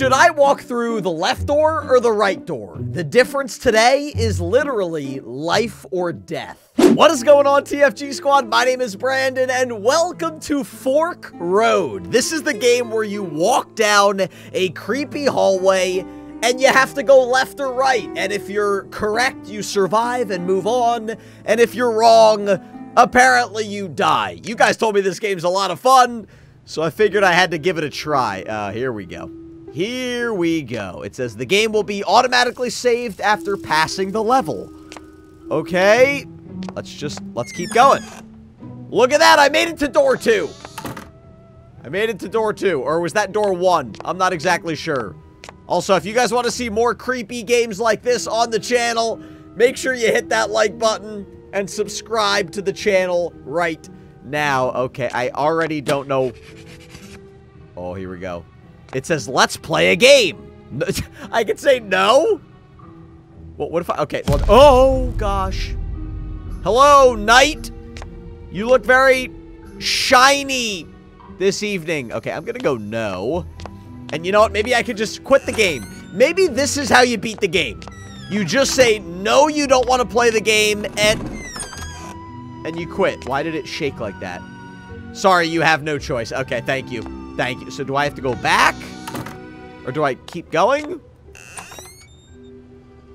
Should I walk through the left door or the right door? The difference today is literally life or death. What is going on, TFG Squad? My name is Brandon, and welcome to Fork Road. This is the game where you walk down a creepy hallway, and you have to go left or right. And if you're correct, you survive and move on. And if you're wrong, apparently you die. You guys told me this game's a lot of fun, so I figured I had to give it a try. Here we go. Here we go. It says the game will be automatically saved after passing the level. Okay. Let's keep going. Look at that. I made it to door 2. I made it to door 2. Or was that door 1? I'm not exactly sure. Also, if you guys want to see more creepy games like this on the channel, make sure you hit that like button and subscribe to the channel right now. Okay, I already don't know. Oh, here we go. It says, let's play a game. I could say no? Well, what if I... Okay, well... Oh, gosh. Hello, knight. You look very shiny this evening. Okay, I'm gonna go no. And you know what? Maybe I could just quit the game. Maybe this is how you beat the game. You just say, no, you don't want to play the game, and you quit. Why did it shake like that? Sorry, you have no choice. Okay, thank you. Thank you. So do I have to go back? Or do I keep going?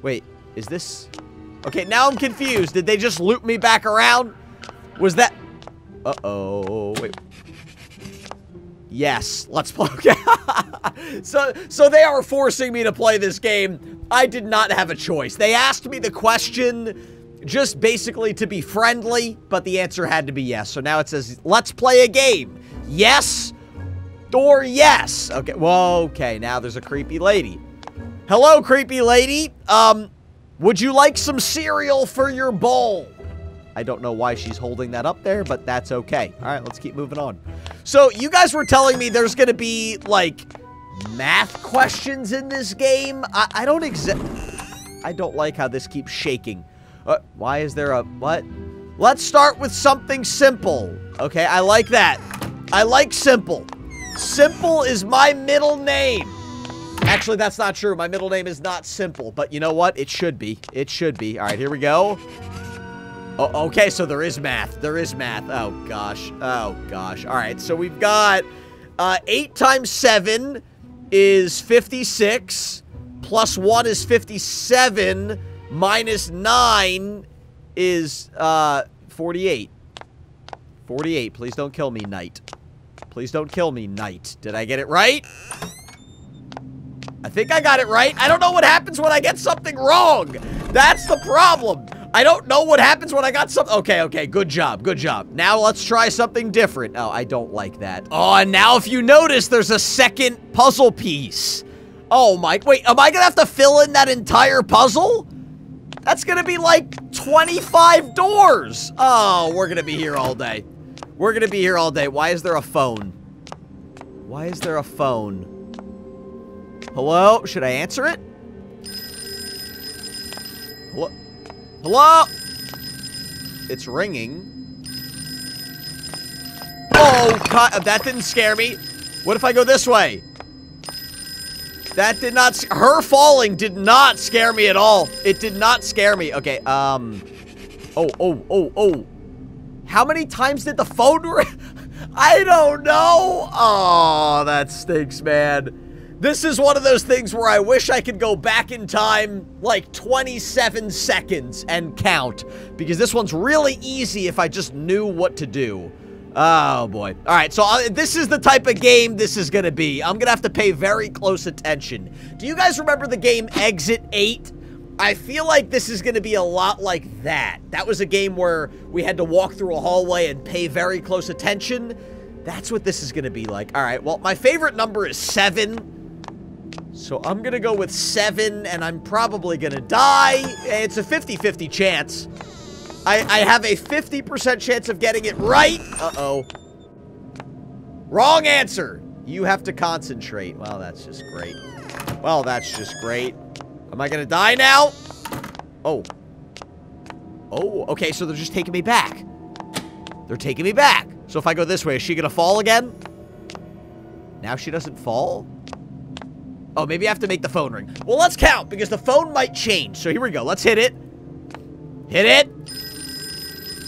Wait, is this... Okay, now I'm confused. Did they just loop me back around? Was that... Uh-oh. Wait... Yes, let's play. Okay. So they are forcing me to play this game. I did not have a choice. They asked me the question just basically to be friendly, but the answer had to be yes. So now it says, let's play a game. Yes or yes. Okay, well, okay, now there's a creepy lady. Hello, creepy lady. Would you like some cereal for your bowl? I don't know why she's holding that up there, but that's okay. All right, let's keep moving on. So you guys were telling me there's going to be, like, math questions in this game. I don't like how this keeps shaking. Why is there a... What? Let's start with something simple. Okay, I like that. I like simple. Simple is my middle name. Actually, that's not true. My middle name is not Simple, but you know what? It should be. It should be. All right, here we go. Oh, okay, so there is math. There is math. Oh, gosh. Oh, gosh. All right, so we've got 8 times 7 is 56, plus 1 is 57, minus 9 is 48. 48. Please don't kill me, knight. Please don't kill me, knight. Did I get it right? I think I got it right. I don't know what happens when I get something wrong. That's the problem. I don't know what happens when I got something. Okay, okay, good job, good job. Now let's try something different. Oh, I don't like that. Oh, and now if you notice, there's a second puzzle piece. Oh, my, wait, am I gonna have to fill in that entire puzzle? That's gonna be like 25 doors. Oh, we're gonna be here all day. We're gonna be here all day. Why is there a phone? Why is there a phone? Hello? Should I answer it? Hello? Hello? It's ringing. Oh, God. That didn't scare me. What if I go this way? That did not... Her falling did not scare me at all. It did not scare me. Okay, Oh. How many times did the phone ring? I don't know. Oh, that stinks, man. This is one of those things where I wish I could go back in time like 27 seconds and count, because this one's really easy if I just knew what to do. Oh, boy. All right, so this is the type of game this is going to be. I'm going to have to pay very close attention. Do you guys remember the game Exit 8? I feel like this is going to be a lot like that. That was a game where we had to walk through a hallway and pay very close attention. That's what this is going to be like. All right, well, my favorite number is 7. So I'm gonna go with 7, and I'm probably gonna die. It's a 50-50 chance. I have a 50% chance of getting it right. Uh-oh. Wrong answer. You have to concentrate. Well, that's just great. Well, that's just great. Am I gonna die now? Oh. Oh, okay, so they're just taking me back. They're taking me back. So if I go this way, is she gonna fall again? Now she doesn't fall? Oh, maybe I have to make the phone ring. Well, let's count, because the phone might change. So here we go. Let's hit it. Hit it.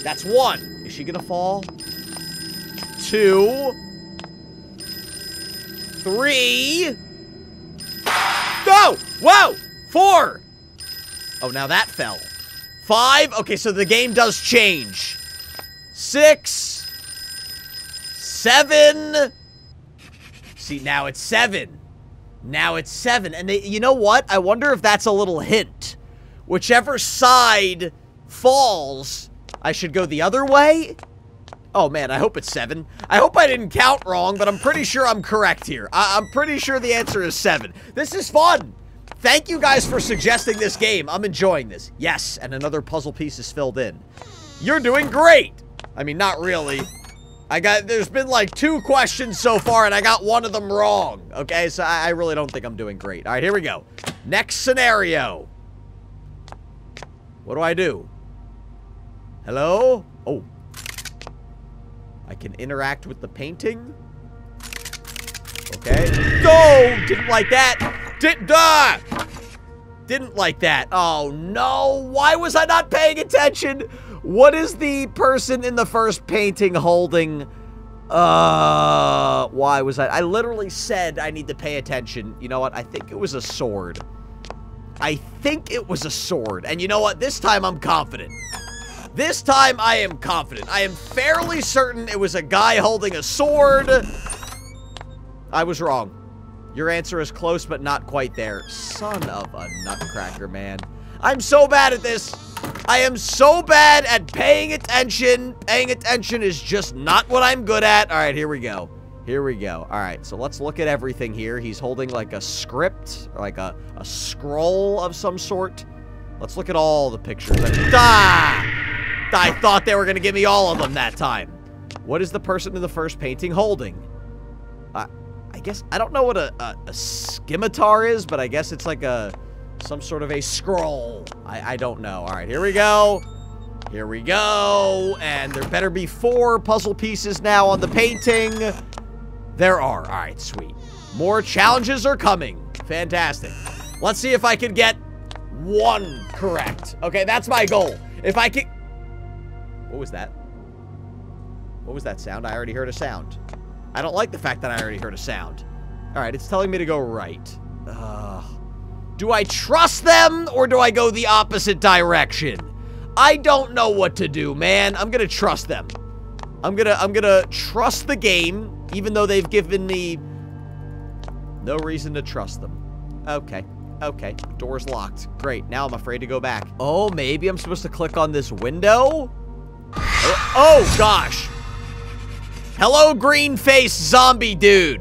That's one. Is she gonna fall? Two. Three. Go! Whoa! Four. Oh, now that fell. Five. Okay, so the game does change. Six. 7. See, now it's 7. Now it's 7. And they, you know what? I wonder if that's a little hint. Whichever side falls, I should go the other way? Oh, man, I hope it's 7. I hope I didn't count wrong, but I'm pretty sure I'm correct here. I'm pretty sure the answer is 7. This is fun. Thank you guys for suggesting this game. I'm enjoying this. Yes, and another puzzle piece is filled in. You're doing great. I mean, not really. There's been like 2 questions so far, and I got one of them wrong. Okay, so I really don't think I'm doing great. All right, here we go. Next scenario. What do I do? Hello? Oh. I can interact with the painting. Okay. No! Didn't like that. Didn't like that. Oh, no. Why was I not paying attention? What is the person in the first painting holding? Why was I literally said I need to pay attention. You know what? I think it was a sword. I think it was a sword. And you know what? This time I'm confident. This time I am confident. I am fairly certain it was a guy holding a sword. I was wrong. Your answer is close, but not quite there. Son of a nutcracker, man. I'm so bad at this. I am so bad at paying attention. Paying attention is just not what I'm good at. All right, here we go. Here we go. All right, so let's look at everything here. He's holding like a script, or like a scroll of some sort. Let's look at all the pictures. I thought they were going to give me all of them that time. What is the person in the first painting holding? I guess, I don't know what a scimitar is, but I guess it's like some sort of a scroll. I don't know. All right, here we go. Here we go. And there better be 4 puzzle pieces now on the painting. There are. All right, sweet. More challenges are coming. Fantastic. Let's see if I can get 1 correct. Okay, that's my goal. If I can... What was that? What was that sound? I already heard a sound. I don't like the fact that I already heard a sound. All right, it's telling me to go right. Do I trust them, or do I go the opposite direction? I don't know what to do, man. I'm gonna trust them. I'm gonna trust the game, even though they've given me no reason to trust them. Okay. Okay. Door's locked. Great. Now I'm afraid to go back. Oh, maybe I'm supposed to click on this window? Oh gosh. Hello, green-faced zombie dude.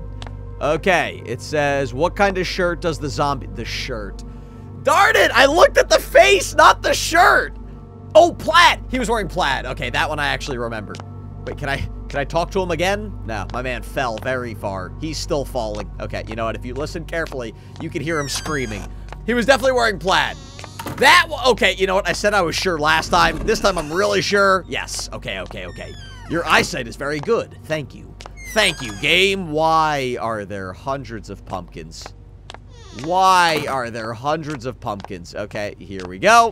Okay, it says, what kind of shirt does the zombie... The shirt. Darn it! I looked at the face, not the shirt! Oh, plaid! He was wearing plaid. Okay, that one I actually remember. Wait, can I talk to him again? No, my man fell very far. He's still falling. Okay, you know what? If you listen carefully, you can hear him screaming. He was definitely wearing plaid. That one... Okay, you know what? I said I was sure last time. This time I'm really sure. Yes. Okay, okay, okay. Your eyesight is very good. Thank you. Thank you, game. Why are there hundreds of pumpkins? Why are there hundreds of pumpkins? Okay, here we go.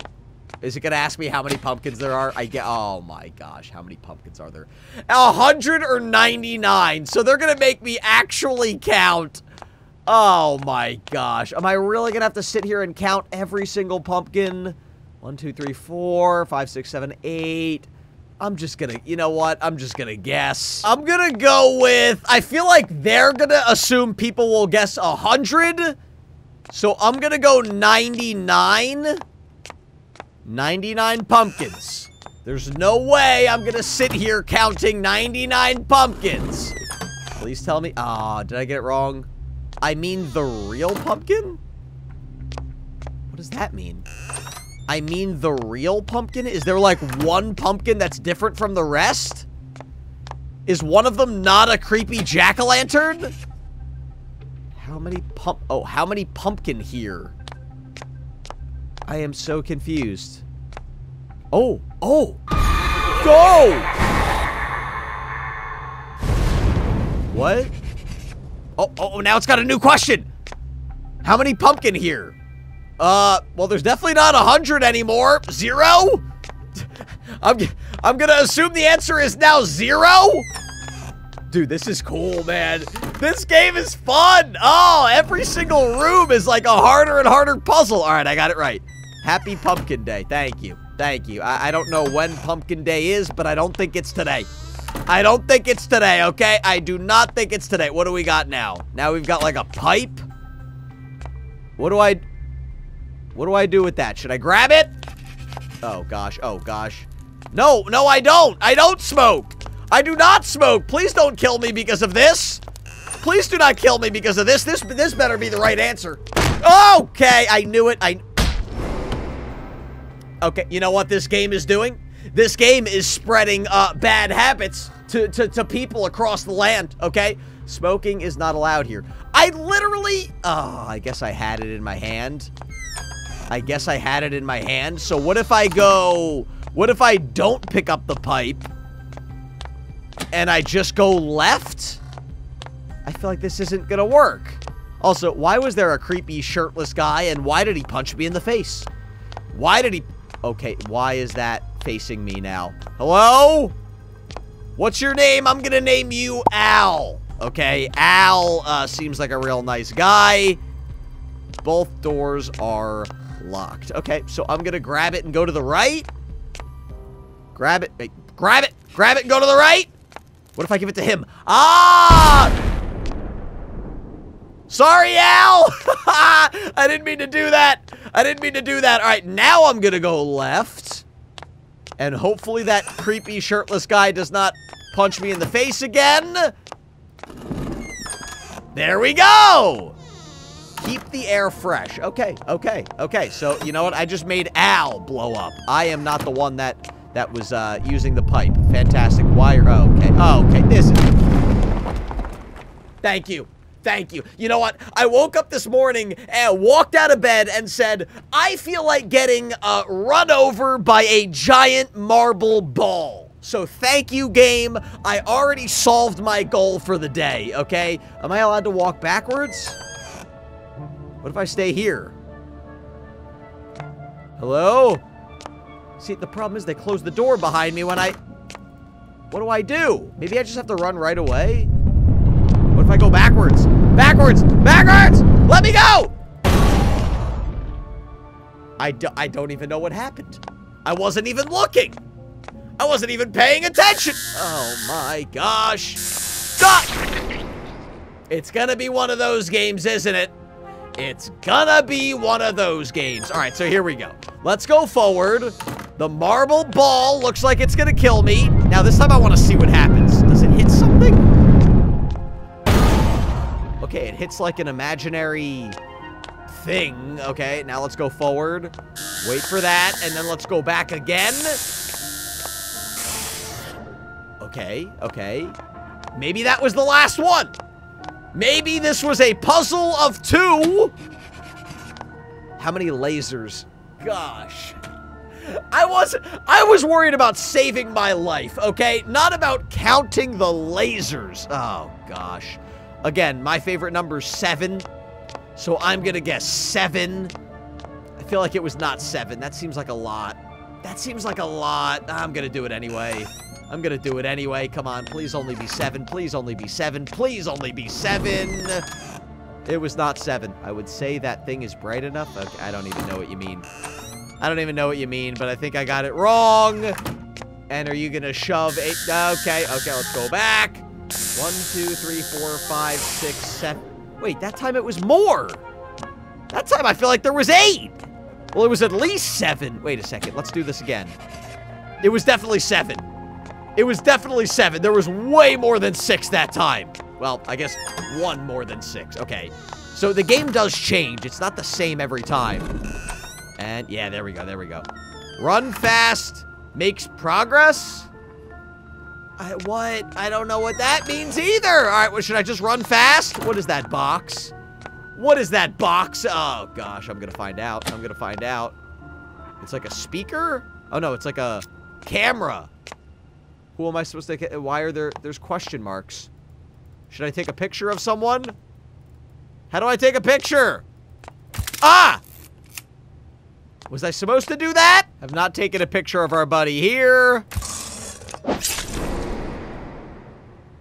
Is it gonna ask me how many pumpkins there are? Oh my gosh, how many pumpkins are there? 199. So they're gonna make me actually count. Oh my gosh. Am I really gonna have to sit here and count every single pumpkin? 1, 2, 3, 4, 5, 6, 7, 8. I'm just gonna, you know what? I'm just gonna guess. I'm gonna go with, I feel like they're gonna assume people will guess 100. So I'm gonna go 99. 99 pumpkins. There's no way I'm gonna sit here counting 99 pumpkins. Please tell me, did I get it wrong? I mean the real pumpkin? What does that mean? I mean the real pumpkin? Is there like one pumpkin that's different from the rest? Is one of them not a creepy jack-o'-lantern? How many pumpkin here? I am so confused. Oh! Go! What? Oh, now it's got a new question! How many pumpkin here? Well, there's definitely not 100 anymore. 0? I'm gonna assume the answer is now 0? Dude, this is cool, man. This game is fun. Oh, every single room is like a harder and harder puzzle. All right, I got it right. Happy Pumpkin Day. Thank you. Thank you. I don't know when Pumpkin Day is, but I don't think it's today. I don't think it's today, okay? I do not think it's today. What do we got now? Now we've got like a pipe. What do I do with that? Should I grab it? Oh, gosh. Oh, gosh. No, no, I don't. I don't smoke. I do not smoke. Please don't kill me because of this. Please do not kill me because of this. This better be the right answer. Okay, I knew it. Okay, you know what this game is doing? This game is spreading bad habits to people across the land, okay? Smoking is not allowed here. I literally... Oh, I guess I had it in my hand. So what if I go... What if I don't pick up the pipe? And I just go left? I feel like this isn't gonna work. Also, why was there a creepy shirtless guy and why did he punch me in the face? Why did he... Okay, why is that facing me now? Hello? What's your name? I'm gonna name you Al. Okay, Al seems like a real nice guy. Both doors are locked. Okay, so I'm gonna grab it and go to the right. Grab it. Wait, grab it. Grab it and go to the right. What if I give it to him? Ah! Sorry, Al! I didn't mean to do that. All right, now I'm gonna go left. And hopefully that creepy shirtless guy does not punch me in the face again. There we go! Keep the air fresh. Okay, okay, okay. So, you know what? I just made Al blow up. I am not the one that was using the pipe. Fantastic wire. Oh, okay. Oh, okay. This is... Thank you. Thank you. You know what? I woke up this morning and walked out of bed and said, I feel like getting run over by a giant marble ball. So thank you, game. I already solved my goal for the day, okay? Am I allowed to walk backwards? What if I stay here? Hello? See, the problem is they closed the door behind me when I... What do I do? Maybe I just have to run right away? What if I go backwards? Backwards! Let me go! I don't even know what happened. I wasn't even looking. I wasn't even paying attention. Oh my gosh. Stop! It's gonna be one of those games, isn't it? It's gonna be one of those games. All right, so here we go. Let's go forward. The marble ball looks like it's gonna kill me. Now this time I wanna see what happens. Does it hit something? Okay, it hits like an imaginary thing. Okay, now let's go forward. Wait for that, and then let's go back again. Okay, okay. Maybe that was the last one. Maybe this was a puzzle of two. How many lasers? Gosh. I was worried about saving my life, okay? Not about counting the lasers. Oh, gosh. Again, my favorite number is 7, so I'm gonna guess 7. I feel like it was not 7. That seems like a lot. I'm gonna do it anyway. Come on, please only be 7. Please only be 7. It was not 7. I would say that thing is bright enough. Okay, I don't even know what you mean. But I think I got it wrong. And are you gonna shove 8? Okay, okay, let's go back. 1, 2, 3, 4, 5, 6, 7. Wait, that time it was more. That time I feel like there was 8. Well, it was at least 7. Wait a second. Let's do this again. It was definitely 7. There was way more than 6 that time. Well, I guess 1 more than 6. Okay. So the game does change. It's not the same every time. And yeah, there we go. Run fast makes progress. What? I don't know what that means either. All right, well, should I just run fast? What is that box? Oh, gosh, I'm going to find out. It's like a speaker? Oh, no, it's like a camera. Who am I supposed to get? Why are there's question marks? Should I take a picture of someone? How do I take a picture? Ah! Was I supposed to do that? I've not taken a picture of our buddy here.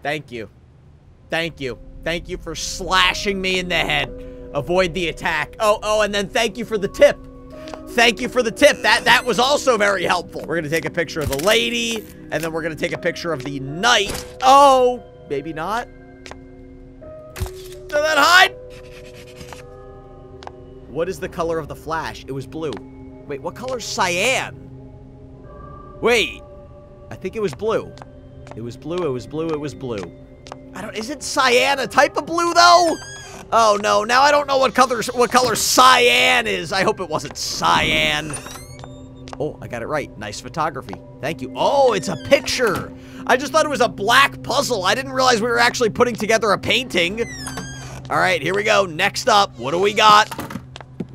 Thank you. Thank you. Thank you for slashing me in the head. Avoid the attack. Oh, and then thank you for the tip. Thank you for the tip. That was also very helpful. We're gonna take a picture of the lady, and then we're gonna take a picture of the knight. Oh, maybe not. Did that hide? What is the color of the flash? It was blue. Wait, what color's cyan? Wait, I think it was blue. It was blue, it was blue, it was blue. I don't, isn't cyan a type of blue though? Oh no, now I don't know what color cyan is. I hope it wasn't cyan. Oh, I got it right. Nice photography. Thank you. Oh, it's a picture. I just thought it was a black puzzle. I didn't realize we were actually putting together a painting. All right, here we go. Next up, what do we got?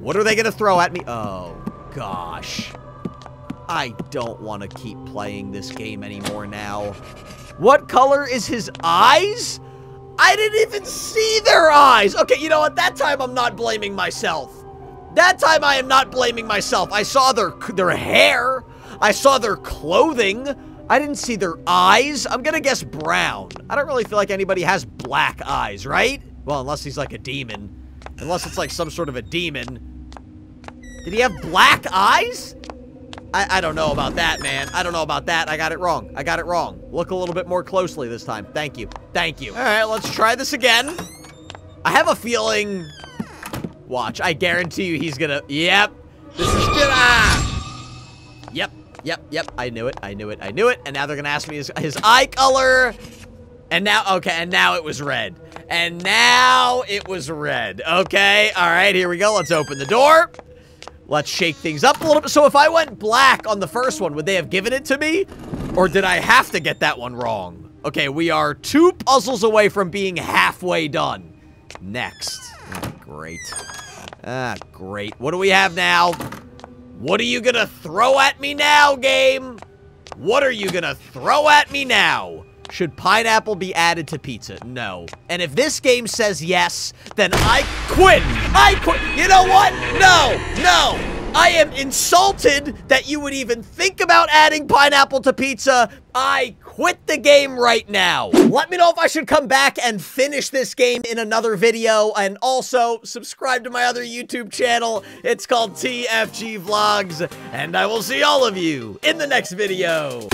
What are they gonna throw at me? Oh, gosh. I don't wanna keep playing this game anymore now. What color is his eyes? I didn't even see their eyes. Okay, you know what? That time I'm not blaming myself. That time I am not blaming myself. I saw their hair. I saw their clothing. I didn't see their eyes. I'm gonna guess brown. I don't really feel like anybody has black eyes, right? Well, unless he's like a demon. Unless it's like some sort of a demon. Did he have black eyes? I don't know about that, man. I don't know about that. I got it wrong. I got it wrong. Look a little bit more closely this time. Thank you. Thank you. All right, let's try this again. I have a feeling... Watch. I guarantee you he's gonna... Yep. This is good. Ah! Yep. Yep. Yep. I knew it. I knew it. I knew it. And now they're gonna ask me his eye color. And now... Okay. And now it was red. And now it was red. Okay. All right. Here we go. Let's open the door. Let's shake things up a little bit. So if I went black on the first one, would they have given it to me? Or did I have to get that one wrong? Okay. We are 2 puzzles away from being halfway done. Next. Oh, great. Ah, great. What do we have now? What are you gonna throw at me now, game? What are you gonna throw at me now? Should pineapple be added to pizza? No. And if this game says yes, then I quit. I quit. You know what? No, no. I am insulted that you would even think about adding pineapple to pizza. I quit the game right now. Let me know if I should come back and finish this game in another video. And also, subscribe to my other YouTube channel. It's called TFG Vlogs. And I will see all of you in the next video.